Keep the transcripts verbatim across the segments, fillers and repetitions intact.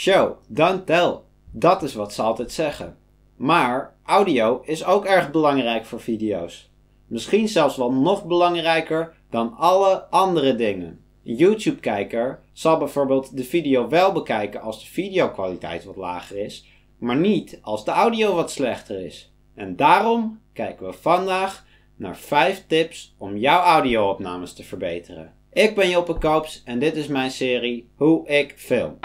Show, don't tell. Dat is wat ze altijd zeggen. Maar audio is ook erg belangrijk voor video's. Misschien zelfs wel nog belangrijker dan alle andere dingen. Een YouTube-kijker zal bijvoorbeeld de video wel bekijken als de videokwaliteit wat lager is, maar niet als de audio wat slechter is. En daarom kijken we vandaag naar vijf tips om jouw audio-opnames te verbeteren. Ik ben Joppe Koops en dit is mijn serie Hoe ik film.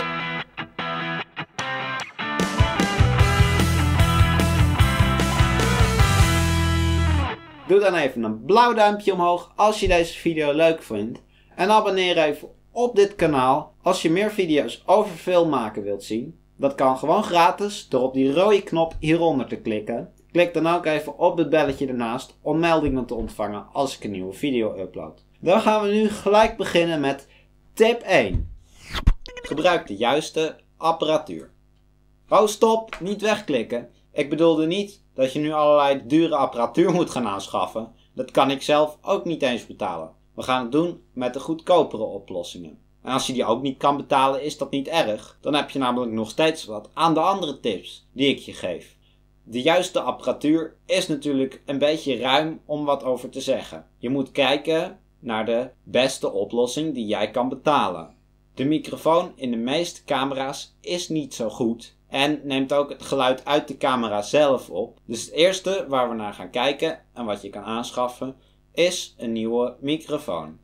Doe dan even een blauw duimpje omhoog als je deze video leuk vindt. En abonneer even op dit kanaal als je meer video's over film maken wilt zien. Dat kan gewoon gratis door op die rode knop hieronder te klikken. Klik dan ook even op het belletje ernaast om meldingen te ontvangen als ik een nieuwe video upload. Dan gaan we nu gelijk beginnen met tip één. Gebruik de juiste apparatuur. Oh stop, niet wegklikken. Ik bedoelde niet dat je nu allerlei dure apparatuur moet gaan aanschaffen. Dat kan ik zelf ook niet eens betalen. We gaan het doen met de goedkopere oplossingen. En als je die ook niet kan betalen, is dat niet erg. Dan heb je namelijk nog steeds wat aan de andere tips die ik je geef. De juiste apparatuur is natuurlijk een beetje ruim om wat over te zeggen. Je moet kijken naar de beste oplossing die jij kan betalen. De microfoon in de meeste camera's is niet zo goed en neemt ook het geluid uit de camera zelf op. Dus het eerste waar we naar gaan kijken en wat je kan aanschaffen is een nieuwe microfoon.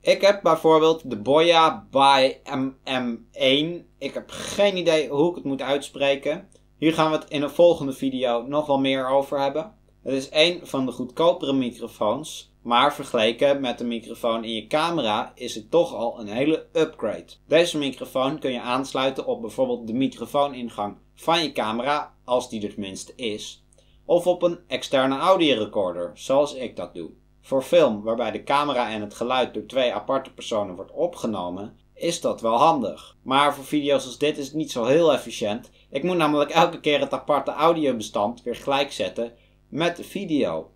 Ik heb bijvoorbeeld de Boya B Y M M één. Ik heb geen idee hoe ik het moet uitspreken. Hier gaan we het in een volgende video nog wel meer over hebben. Het is een van de goedkopere microfoons. Maar vergeleken met de microfoon in je camera is het toch al een hele upgrade. Deze microfoon kun je aansluiten op bijvoorbeeld de microfooningang van je camera, als die er tenminste is. Of op een externe audiorecorder, zoals ik dat doe. Voor film, waarbij de camera en het geluid door twee aparte personen wordt opgenomen, is dat wel handig. Maar voor video's als dit is het niet zo heel efficiënt. Ik moet namelijk elke keer het aparte audiobestand weer gelijk zetten met de video.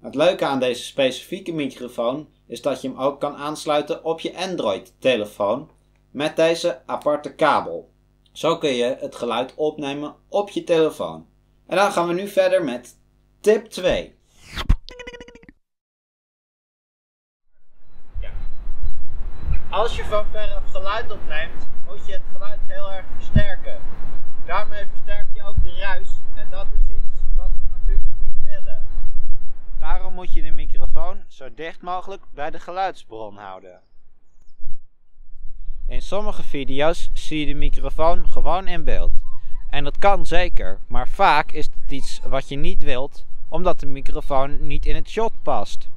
Het leuke aan deze specifieke microfoon is dat je hem ook kan aansluiten op je Android-telefoon met deze aparte kabel. Zo kun je het geluid opnemen op je telefoon. En dan gaan we nu verder met tip twee. Als je van verre geluid opneemt, moet je het geluid heel erg versterken. Daarmee versterk je ook de ruis en dat is iets wat we natuurlijk niet willen. Daarom moet je de microfoon zo dicht mogelijk bij de geluidsbron houden. In sommige video's zie je de microfoon gewoon in beeld. En dat kan zeker, maar vaak is het iets wat je niet wilt, omdat de microfoon niet in het shot past.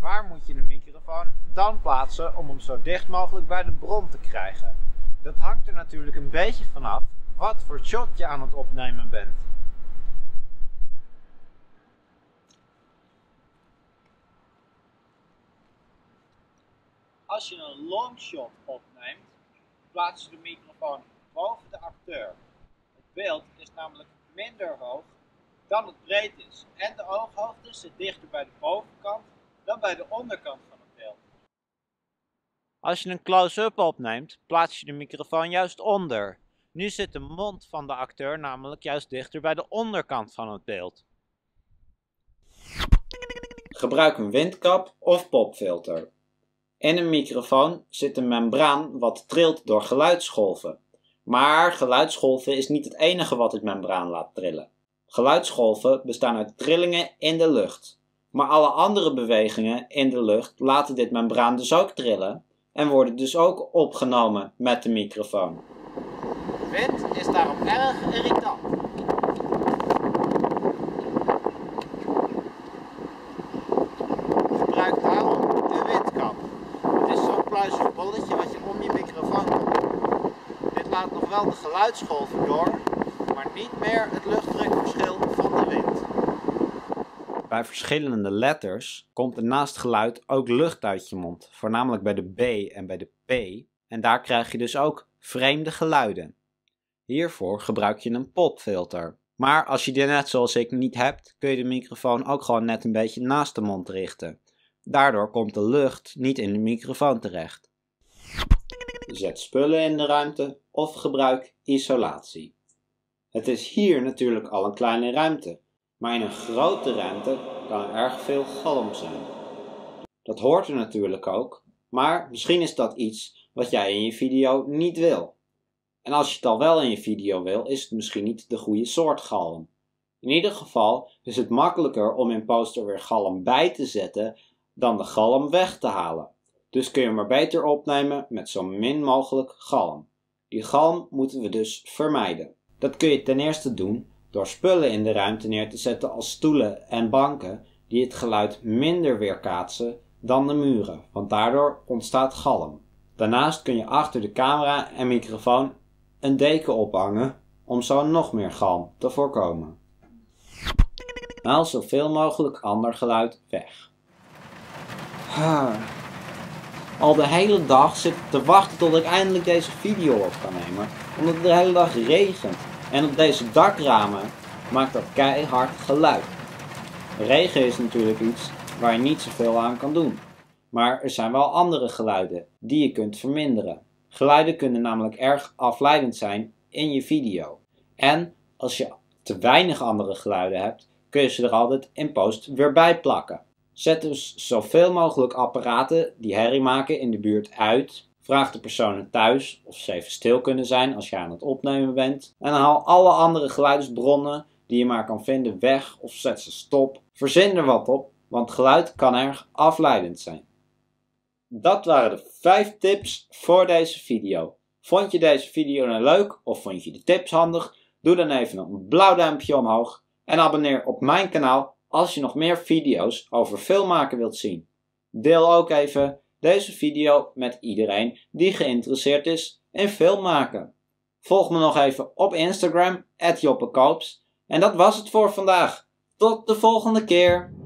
Waar moet je de microfoon dan plaatsen om hem zo dicht mogelijk bij de bron te krijgen? Dat hangt er natuurlijk een beetje vanaf wat voor shot je aan het opnemen bent. Als je een longshot opneemt, plaats je de microfoon boven de acteur. Het beeld is namelijk minder hoog dan het breed is en de ooghoogte zit dichter bij de bovenkant dan bij de onderkant van het beeld. Als je een close-up opneemt, plaats je de microfoon juist onder. Nu zit de mond van de acteur namelijk juist dichter bij de onderkant van het beeld. Gebruik een windkap of popfilter. In een microfoon zit een membraan wat trilt door geluidsgolven. Maar geluidsgolven is niet het enige wat dit membraan laat trillen. Geluidsgolven bestaan uit trillingen in de lucht. Maar alle andere bewegingen in de lucht laten dit membraan dus ook trillen en worden dus ook opgenomen met de microfoon. Wind is daarom erg irritant. Gebruik daarom de windkap. Het is zo'n pluizig bolletje wat je om je microfoon komt. Dit laat nog wel de geluidsgolven door, maar niet meer het luchtdrukverschil van de wind. Bij verschillende letters komt er naast geluid ook lucht uit je mond, voornamelijk bij de B en bij de P. En daar krijg je dus ook vreemde geluiden. Hiervoor gebruik je een popfilter. Maar als je die net zoals ik niet hebt, kun je de microfoon ook gewoon net een beetje naast de mond richten. Daardoor komt de lucht niet in de microfoon terecht. zet spullen in de ruimte of gebruik isolatie. Het is hier natuurlijk al een kleine ruimte, maar in een grote ruimte kan er erg veel galm zijn. Dat hoort er natuurlijk ook, maar misschien is dat iets wat jij in je video niet wil. En als je het al wel in je video wil, is het misschien niet de goede soort galm. In ieder geval is het makkelijker om in post er weer galm bij te zetten dan de galm weg te halen. Dus kun je maar beter opnemen met zo min mogelijk galm. Die galm moeten we dus vermijden. Dat kun je ten eerste doen door spullen in de ruimte neer te zetten als stoelen en banken die het geluid minder weerkaatsen dan de muren, want daardoor ontstaat galm. Daarnaast kun je achter de camera en microfoon een deken ophangen om zo nog meer galm te voorkomen. Haal zoveel mogelijk ander geluid weg. Al de hele dag zit ik te wachten tot ik eindelijk deze video op kan nemen, omdat het de hele dag regent. En op deze dakramen maakt dat keihard geluid. Regen is natuurlijk iets waar je niet zoveel aan kan doen. Maar er zijn wel andere geluiden die je kunt verminderen. Geluiden kunnen namelijk erg afleidend zijn in je video. En als je te weinig andere geluiden hebt, kun je ze er altijd in post weer bij plakken. Zet dus zoveel mogelijk apparaten die herrie maken in de buurt uit. Vraag de personen thuis of ze even stil kunnen zijn als je aan het opnemen bent. En haal alle andere geluidsbronnen die je maar kan vinden weg of zet ze stop. Verzin er wat op, want geluid kan erg afleidend zijn. Dat waren de vijf tips voor deze video. Vond je deze video nou leuk of vond je de tips handig? Doe dan even een blauw duimpje omhoog. En abonneer op mijn kanaal als je nog meer video's over filmmaken wilt zien. Deel ook even deze video met iedereen die geïnteresseerd is in filmmaken. Volg me nog even op Instagram, at Joppe Koops. En dat was het voor vandaag. Tot de volgende keer!